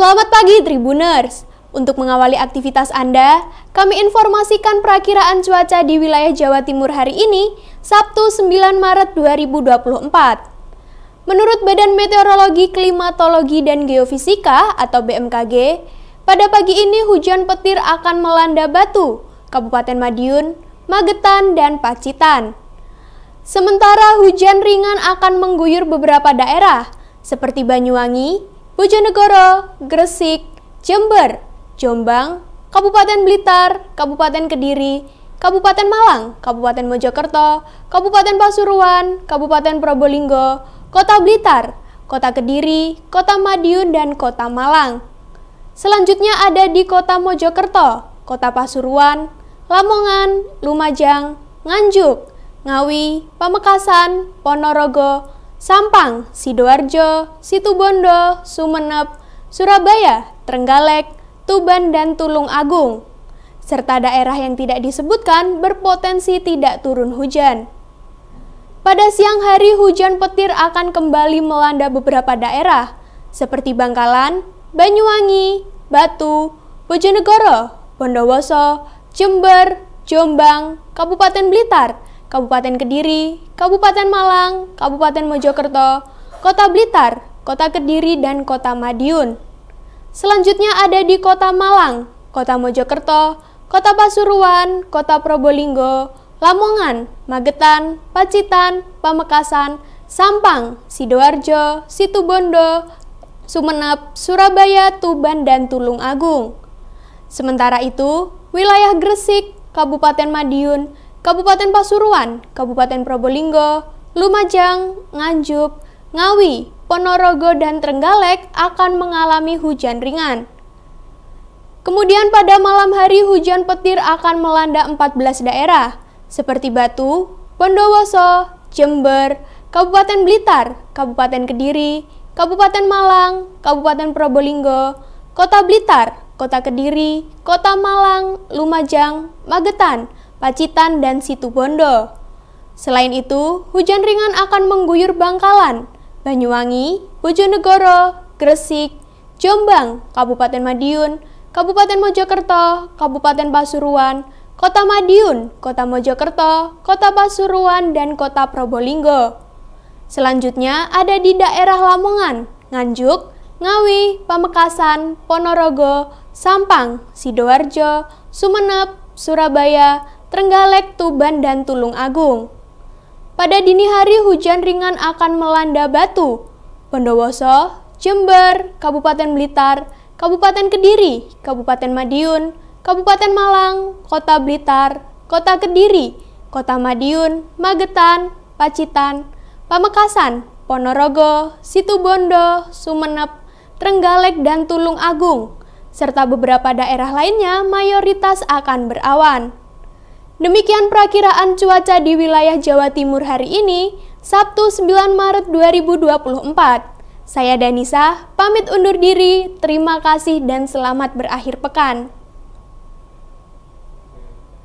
Selamat pagi Tribunners. Untuk mengawali aktivitas Anda, kami informasikan perakiraan cuaca di wilayah Jawa Timur hari ini, Sabtu 9 Maret 2024. Menurut Badan Meteorologi, Klimatologi, dan Geofisika atau BMKG, pada pagi ini hujan petir akan melanda Batu, Kabupaten Madiun, Magetan, dan Pacitan. Sementara hujan ringan akan mengguyur beberapa daerah, seperti Banyuwangi, Bojonegoro, Gresik, Jember, Jombang, Kabupaten Blitar, Kabupaten Kediri, Kabupaten Malang, Kabupaten Mojokerto, Kabupaten Pasuruan, Kabupaten Probolinggo, Kota Blitar, Kota Kediri, Kota Madiun, dan Kota Malang. Selanjutnya ada di Kota Mojokerto, Kota Pasuruan, Lamongan, Lumajang, Nganjuk, Ngawi, Pamekasan, Ponorogo, Sampang, Sidoarjo, Situbondo, Sumenep, Surabaya, Trenggalek, Tuban, dan Tulungagung. Serta daerah yang tidak disebutkan berpotensi tidak turun hujan. Pada siang hari hujan petir akan kembali melanda beberapa daerah, seperti Bangkalan, Banyuwangi, Batu, Bojonegoro, Bondowoso, Jember, Jombang, Kabupaten Blitar, Kabupaten Kediri, Kabupaten Malang, Kabupaten Mojokerto, Kota Blitar, Kota Kediri, dan Kota Madiun. Selanjutnya ada di Kota Malang, Kota Mojokerto, Kota Pasuruan, Kota Probolinggo, Lamongan, Magetan, Pacitan, Pamekasan, Sampang, Sidoarjo, Situbondo, Sumenep, Surabaya, Tuban, dan Tulungagung. Sementara itu, wilayah Gresik, Kabupaten Madiun, Kabupaten Pasuruan, Kabupaten Probolinggo, Lumajang, Nganjuk, Ngawi, Ponorogo, dan Trenggalek akan mengalami hujan ringan. Kemudian pada malam hari hujan petir akan melanda 14 daerah, seperti Batu, Bondowoso, Jember, Kabupaten Blitar, Kabupaten Kediri, Kabupaten Malang, Kabupaten Probolinggo, Kota Blitar, Kota Kediri, Kota Malang, Lumajang, Magetan, Pacitan, dan Situbondo. Selain itu, hujan ringan akan mengguyur Bangkalan, Banyuwangi, Bojonegoro, Gresik, Jombang, Kabupaten Madiun, Kabupaten Mojokerto, Kabupaten Pasuruan, Kota Madiun, Kota Mojokerto, Kota Pasuruan, dan Kota Probolinggo. Selanjutnya ada di daerah Lamongan, Nganjuk, Ngawi, Pamekasan, Ponorogo, Sampang, Sidoarjo, Sumenep, Surabaya, Trenggalek, Tuban, dan Tulungagung. Pada dini hari hujan ringan akan melanda Batu, Bondowoso, Jember, Kabupaten Blitar, Kabupaten Kediri, Kabupaten Madiun, Kabupaten Malang, Kota Blitar, Kota Kediri, Kota Madiun, Magetan, Pacitan, Pamekasan, Ponorogo, Situbondo, Sumenep, Trenggalek, dan Tulungagung. Serta beberapa daerah lainnya mayoritas akan berawan. Demikian perakiraan cuaca di wilayah Jawa Timur hari ini, Sabtu 9 Maret 2024. Saya Danisa, pamit undur diri, terima kasih dan selamat berakhir pekan.